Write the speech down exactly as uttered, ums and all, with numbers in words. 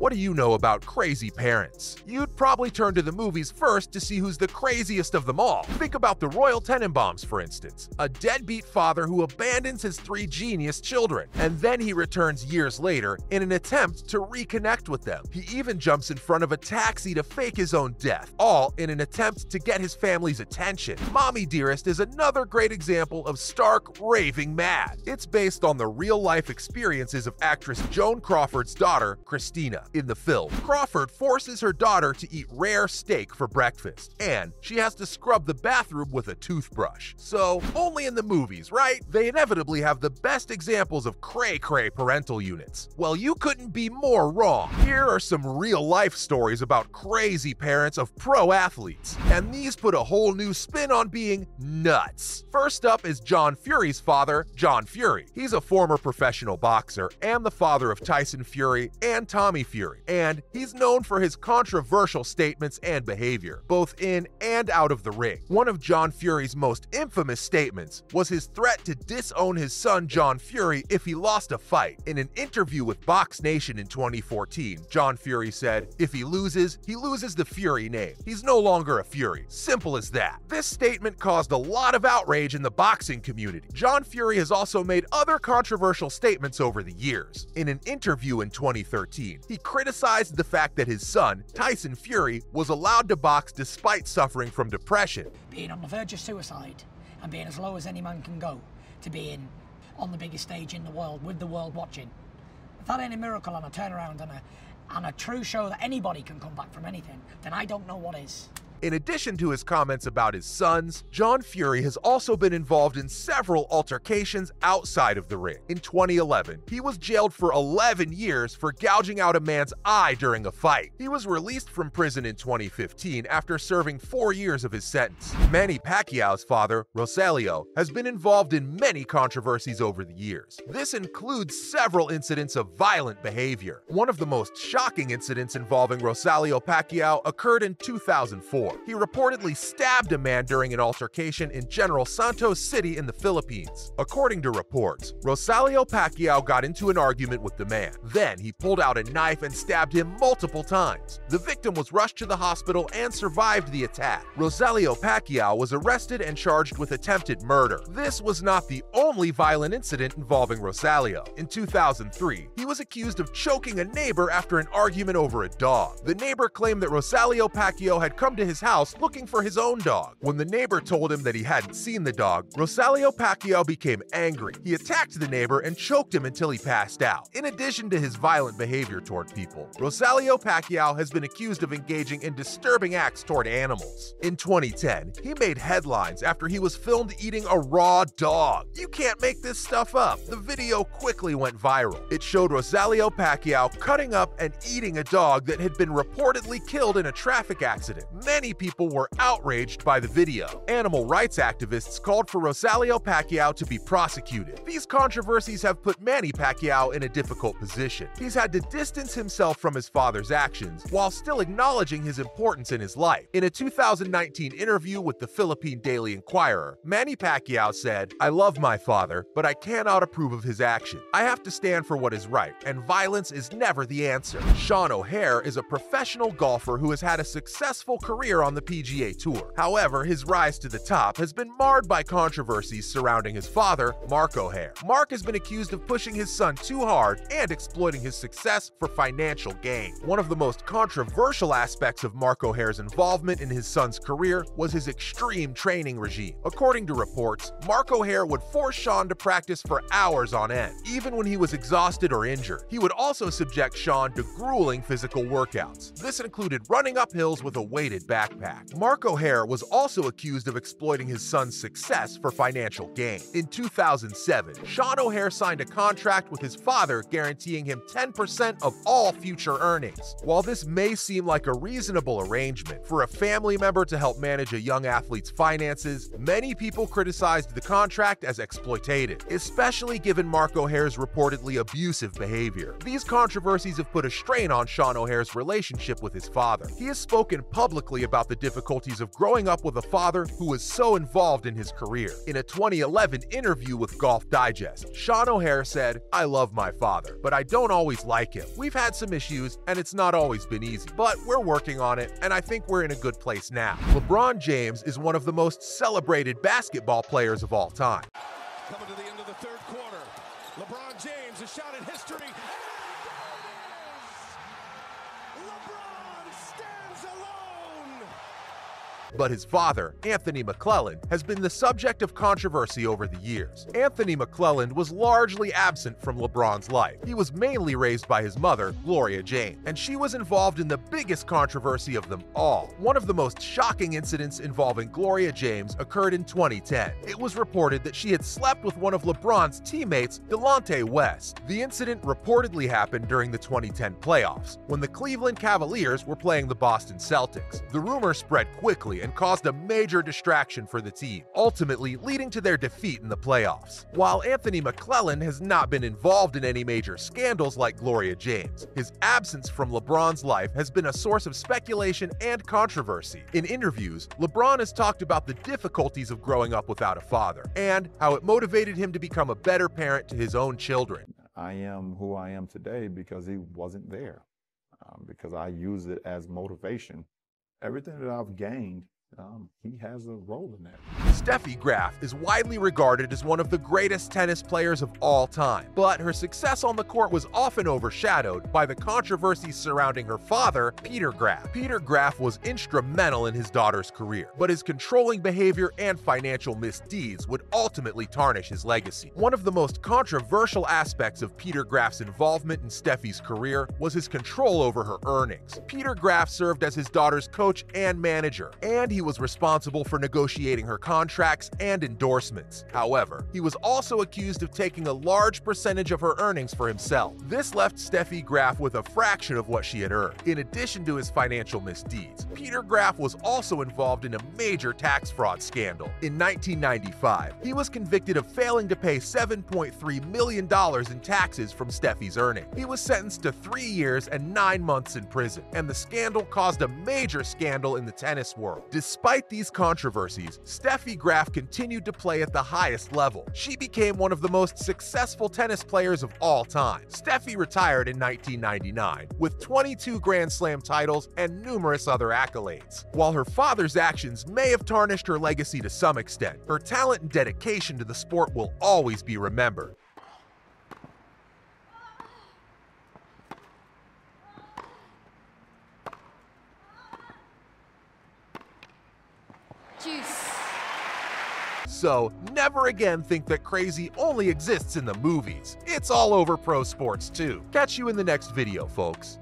What do you know about crazy parents? You'd probably turn to the movies first to see who's the craziest of them all. Think about the Royal Tenenbaums, for instance, a deadbeat father who abandons his three genius children, and then he returns years later in an attempt to reconnect with them. He even jumps in front of a taxi to fake his own death, all in an attempt to get his family's attention. Mommy Dearest is another great example of stark, raving mad. It's based on the real-life experiences of actress Joan Crawford's daughter, Christina. In the film, Crawford forces her daughter to eat rare steak for breakfast, and she has to scrub the bathroom with a toothbrush. So, only in the movies, right? They inevitably have the best examples of cray-cray parental units. Well, you couldn't be more wrong. Here are some real-life stories about crazy parents of pro athletes, and these put a whole new spin on being nuts. First up is John Fury's father, John Fury. He's a former professional boxer and the father of Tyson Fury and Tommy Fury, and he's known for his controversial statements and behavior, both in and out of the ring. One of John Fury's most infamous statements was his threat to disown his son John Fury if he lost a fight. In an interview with Box Nation in twenty fourteen, John Fury said, "If he loses, he loses the Fury name. He's no longer a Fury. Simple as that." This statement caused a lot of outrage in the boxing community. John Fury has also made other controversial statements over the years. In an interview in twenty thirteen, he criticized the fact that his son, Tyson Fury, was allowed to box despite suffering from depression. "Being on the verge of suicide and being as low as any man can go, to being on the biggest stage in the world with the world watching, if that ain't a miracle and a turnaround and a, and a true show that anybody can come back from anything, then I don't know what is." In addition to his comments about his sons, John Fury has also been involved in several altercations outside of the ring. In twenty eleven, he was jailed for eleven years for gouging out a man's eye during a fight. He was released from prison in twenty fifteen after serving four years of his sentence. Manny Pacquiao's father, Rosalio, has been involved in many controversies over the years. This includes several incidents of violent behavior. One of the most shocking incidents involving Rosalio Pacquiao occurred in two thousand four. He reportedly stabbed a man during an altercation in General Santos City in the Philippines. According to reports, Rosalio Pacquiao got into an argument with the man. Then he pulled out a knife and stabbed him multiple times. The victim was rushed to the hospital and survived the attack. Rosalio Pacquiao was arrested and charged with attempted murder. This was not the only violent incident involving Rosalio. In two thousand three, he was accused of choking a neighbor after an argument over a dog. The neighbor claimed that Rosalio Pacquiao had come to his house looking for his own dog. When the neighbor told him that he hadn't seen the dog, Rosalio Pacquiao became angry. He attacked the neighbor and choked him until he passed out. In addition to his violent behavior toward people, Rosalio Pacquiao has been accused of engaging in disturbing acts toward animals. In twenty ten, he made headlines after he was filmed eating a raw dog. You can't make this stuff up. The video quickly went viral. It showed Rosalio Pacquiao cutting up and eating a dog that had been reportedly killed in a traffic accident. Many Many people were outraged by the video. Animal rights activists called for Rosalio Pacquiao to be prosecuted. These controversies have put Manny Pacquiao in a difficult position. He's had to distance himself from his father's actions while still acknowledging his importance in his life. In a two thousand nineteen interview with the Philippine Daily Inquirer, Manny Pacquiao said, "I love my father, but I cannot approve of his action. I have to stand for what is right, and violence is never the answer." Sean O'Hair is a professional golfer who has had a successful career on the P G A Tour. However, his rise to the top has been marred by controversies surrounding his father, Mark O'Hair. Mark has been accused of pushing his son too hard and exploiting his success for financial gain. One of the most controversial aspects of Mark O'Hair's involvement in his son's career was his extreme training regime. According to reports, Mark O'Hair would force Sean to practice for hours on end, even when he was exhausted or injured. He would also subject Sean to grueling physical workouts. This included running up hills with a weighted backpack. Backpack. Mark O'Hair was also accused of exploiting his son's success for financial gain. In two thousand seven, Sean O'Hair signed a contract with his father guaranteeing him ten percent of all future earnings. While this may seem like a reasonable arrangement for a family member to help manage a young athlete's finances, many people criticized the contract as exploitative, especially given Mark O'Hair's reportedly abusive behavior. These controversies have put a strain on Sean O'Hair's relationship with his father. He has spoken publicly about about the difficulties of growing up with a father who was so involved in his career. In a twenty eleven interview with Golf Digest, Sean O'Hair said, "I love my father, but I don't always like him. We've had some issues, and it's not always been easy, but we're working on it, and I think we're in a good place now." LeBron James is one of the most celebrated basketball players of all time. Coming to the end of the third quarter, LeBron James, a shot in history. And there it is! LeBron stands alone! But his father, Anthony McClellan, has been the subject of controversy over the years. Anthony McClellan was largely absent from LeBron's life. He was mainly raised by his mother, Gloria James, and she was involved in the biggest controversy of them all. One of the most shocking incidents involving Gloria James occurred in twenty ten. It was reported that she had slept with one of LeBron's teammates, Delonte West. The incident reportedly happened during the twenty ten playoffs, when the Cleveland Cavaliers were playing the Boston Celtics. The rumor spread quickly and caused a major distraction for the team, ultimately leading to their defeat in the playoffs. While Anthony McClellan has not been involved in any major scandals like Gloria James, his absence from LeBron's life has been a source of speculation and controversy. In interviews, LeBron has talked about the difficulties of growing up without a father and how it motivated him to become a better parent to his own children. I am who I am today because he wasn't there, um, because I use it as motivation. Everything that I've gained, um, he has a role in that. Steffi Graf is widely regarded as one of the greatest tennis players of all time, but her success on the court was often overshadowed by the controversies surrounding her father, Peter Graf. Peter Graf was instrumental in his daughter's career, but his controlling behavior and financial misdeeds would ultimately tarnish his legacy. One of the most controversial aspects of Peter Graf's involvement in Steffi's career was his control over her earnings. Peter Graf served as his daughter's coach and manager, and he was responsible for negotiating her contract. contracts and endorsements. However, he was also accused of taking a large percentage of her earnings for himself. This left Steffi Graf with a fraction of what she had earned. In addition to his financial misdeeds, Peter Graf was also involved in a major tax fraud scandal. In nineteen ninety-five, he was convicted of failing to pay seven point three million dollars in taxes from Steffi's earnings. He was sentenced to three years and nine months in prison, and the scandal caused a major scandal in the tennis world. Despite these controversies, Steffi Graf continued to play at the highest level. She became one of the most successful tennis players of all time. Steffi retired in nineteen ninety-nine with twenty-two Grand Slam titles and numerous other accolades. While her father's actions may have tarnished her legacy to some extent, her talent and dedication to the sport will always be remembered. Juice. So, never again think that crazy only exists in the movies. It's all over pro sports too. Catch you in the next video, folks.